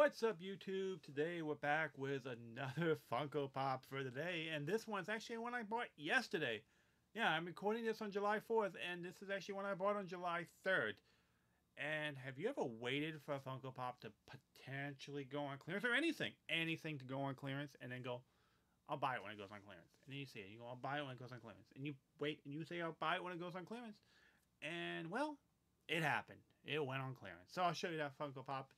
What's up, YouTube? Today we're back with another Funko Pop for the day, and this one's actually one I bought yesterday. Yeah, I'm recording this on July 4th, and this is actually one I bought on July 3rd. And have you ever waited for a Funko Pop to potentially go on clearance, or anything to go on clearance, and then go, I'll buy it when it goes on clearance. And then you see it, you go, I'll buy it when it goes on clearance. And you wait, and you say, I'll buy it when it goes on clearance. And, well, it happened. It went on clearance. So I'll show you that Funko Pop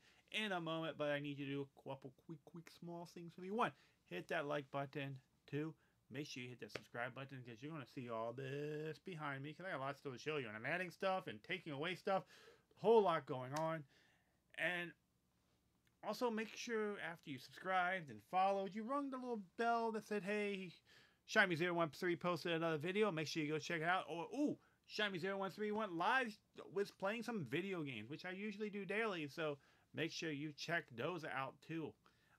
in a moment, but I need you to do a couple quick small things for me. One, hit that like button. Two, make sure you hit that subscribe button because you're going to see all this behind me because I got lots still to show you. And I'm adding stuff and taking away stuff. Whole lot going on. And also make sure after you subscribed and followed, you rung the little bell that said, hey, Shimey013 posted another video. Make sure you go check it out. Or, ooh, Shimey0131 live was playing some video games, which I usually do daily. So make sure you check those out too.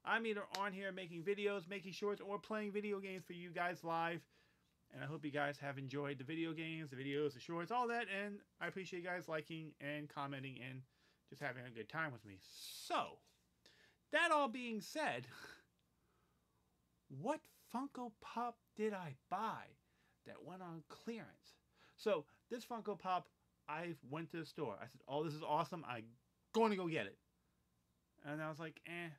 I'm either on here making videos, making shorts, or playing video games for you guys live. And I hope you guys have enjoyed the video games, the videos, the shorts, all that. And I appreciate you guys liking and commenting and just having a good time with me. So, that all being said, what Funko Pop did I buy that went on clearance? So, this Funko Pop, I went to the store. I said, oh, this is awesome. I'm going to go get it. And I was like, I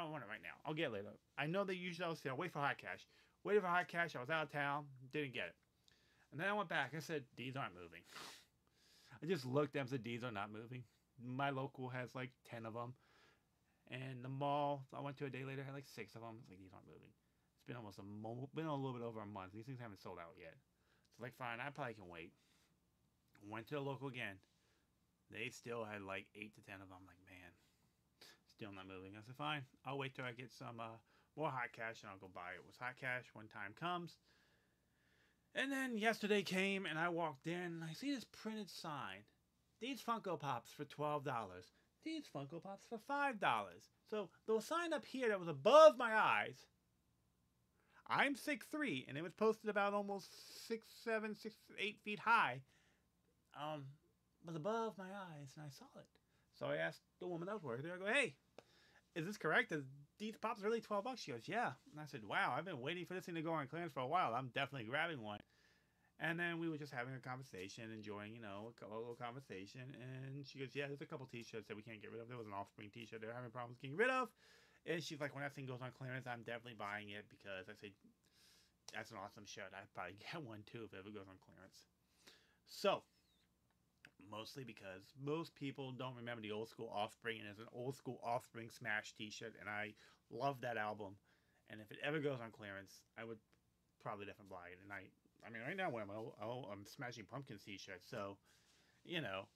don't want it right now. I'll get it later. I know they usually say, wait for hot cash. Waited for hot cash. I was out of town. Didn't get it. And then I went back. I said, these aren't moving. I just looked at them and said, these are not moving. My local has like 10 of them. And the mall I went to a day later had like 6 of them. It's like, these aren't moving. It's been almost a little bit over a month. These things haven't sold out yet. It's like, fine, I probably can wait. Went to the local again. They still had like 8 to 10 of them. I'm like, man. Still not moving. I said, fine, I'll wait till I get some more hot cash and I'll go buy it. It was hot cash when time comes. And then yesterday came and I walked in and I see this printed sign. These Funko Pops for $12. These Funko Pops for $5. So the sign up here that was above my eyes, I'm 6'3", and it was posted about almost 6'7", 6'8" feet high, was above my eyes and I saw it. So I asked the woman that was working there, I go, hey, is this correct? Is these pops really $12? She goes, yeah. And I said, wow, I've been waiting for this thing to go on clearance for a while. I'm definitely grabbing one. And then we were just having a conversation, enjoying, you know, a little conversation. And she goes, yeah, there's a couple t-shirts that we can't get rid of. There was an Offspring t-shirt they were having problems getting rid of. And she's like, when that thing goes on clearance, I'm definitely buying it because I said, that's an awesome shirt. I'd probably get one too if it ever goes on clearance. So, mostly because most people don't remember the old school Offspring, and there's an old school Offspring Smash t-shirt, and I love that album. And if it ever goes on clearance, I would probably definitely buy it. And I mean, right now I'm Smashing Pumpkins t-shirt, so, you know,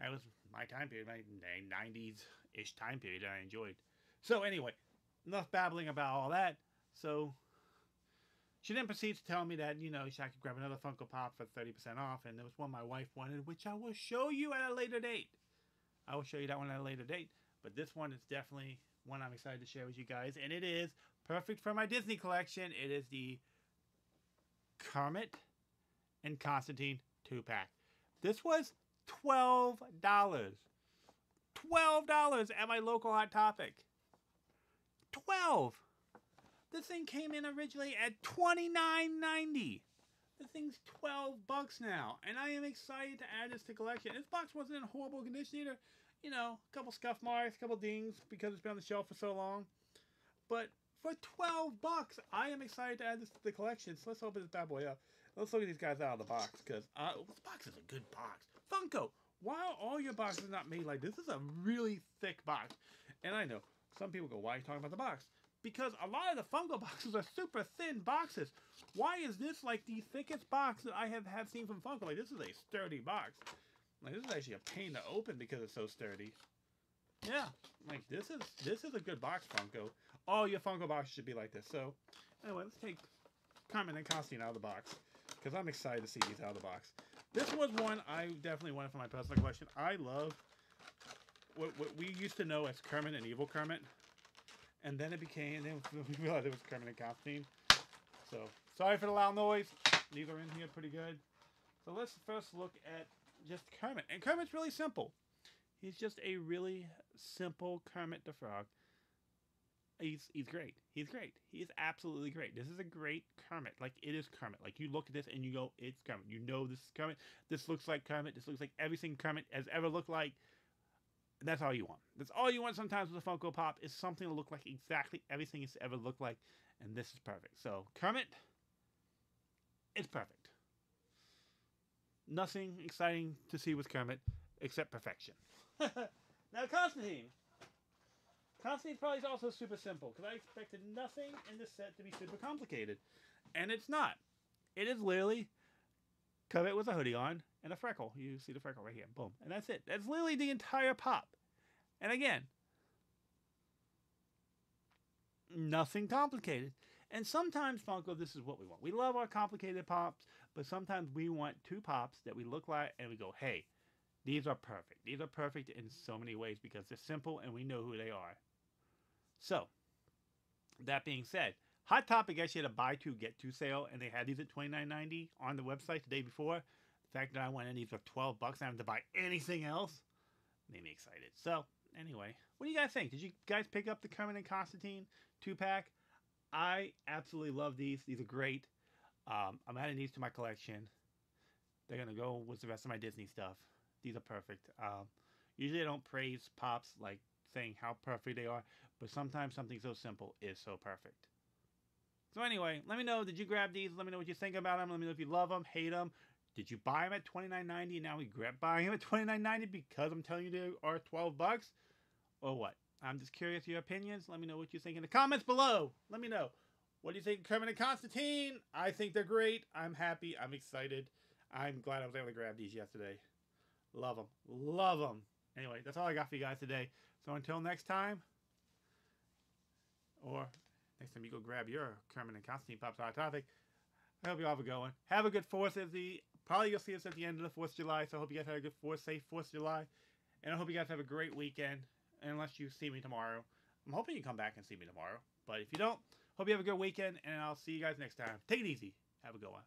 that was my time period, my 90s-ish time period that I enjoyed. So anyway, enough babbling about all that. So she then proceeds to tell me that, you know, I could grab another Funko Pop for 30% off. And there was one my wife wanted, which I will show you at a later date. I will show you that one at a later date. But this one is definitely one I'm excited to share with you guys. And it is perfect for my Disney collection. It is the Kermit and Constantine 2-pack. This was $12. $12 at my local Hot Topic. $12. This thing came in originally at $29.90. This thing's $12 now, and I am excited to add this to collection. This box wasn't in horrible condition either. You know, a couple scuff marks, a couple dings because it's been on the shelf for so long. But for $12, I am excited to add this to the collection. So let's open this bad boy up. Let's look at these guys out of the box because this box is a good box. Funko, why are all your boxes not made like this? This is a really thick box, and I know some people go, "Why are you talking about the box?" Because a lot of the Funko boxes are super thin boxes. Why is this like the thickest box that I have seen from Funko? Like, this is a sturdy box. Like, this is actually a pain to open because it's so sturdy. Yeah, like this is a good box, Funko. All your Funko boxes should be like this. So anyway, let's take Kermit and Constantine out of the box because I'm excited to see these out of the box. This was one I definitely wanted for my personal collection. I love what we used to know as Kermit and Evil Kermit. And then it became, and then we realized it was Kermit and Constantine. So, sorry for the loud noise. These are in here pretty good. So let's first look at just Kermit. And Kermit's really simple. He's just a really simple Kermit the Frog. He's great. He's great. He's absolutely great. This is a great Kermit. Like, it is Kermit. Like, you look at this and you go, it's Kermit. You know this is Kermit. This looks like Kermit. This looks like everything Kermit has ever looked like. That's all you want. That's all you want sometimes with a Funko Pop is something to look like exactly everything it's ever looked like. And this is perfect. So, Kermit, it's perfect. Nothing exciting to see with Kermit except perfection. Now, Constantine. Constantine's probably is also super simple, because I expected nothing in this set to be super complicated. And it's not. It is literally Kermit with a hoodie on and a freckle. You see the freckle right here. Boom. And that's it. That's literally the entire pop. And again, nothing complicated. And sometimes, Funko, this is what we want. We love our complicated pops, but sometimes we want two pops that we look like and we go, hey, these are perfect. These are perfect in so many ways because they're simple and we know who they are. So, that being said, Hot Topic actually had a buy two, get two sale, and they had these at $29.90 on the website the day before. The fact that I went in these for $12 and I didn't have to buy anything else made me excited. So, anyway, what do you guys think? Did you guys pick up the Kermit and Constantine 2-pack? I absolutely love these. These are great. I'm adding these to my collection. They're going to go with the rest of my Disney stuff. These are perfect. Usually I don't praise pops like saying how perfect they are, but sometimes something so simple is so perfect. So anyway, let me know, did you grab these? Let me know what you think about them. Let me know if you love them, hate them. Did you buy them at $29.90 and now regret buying them at $29.90 because I'm telling you they are $12 or what? I'm just curious your opinions. Let me know what you think in the comments below. Let me know. What do you think of Kermit and Constantine? I think they're great. I'm happy. I'm excited. I'm glad I was able to grab these yesterday. Love them. Love them. Anyway, that's all I got for you guys today. So until next time, or next time you go grab your Kermit and Constantine Pops Hot Topic, I hope you all have a good one. Have a good 4th. Probably you'll see us at the end of the 4th of July, so I hope you guys have a good 4th, safe 4th of July. And I hope you guys have a great weekend, unless you see me tomorrow. I'm hoping you come back and see me tomorrow. But if you don't, hope you have a good weekend, and I'll see you guys next time. Take it easy. Have a good one.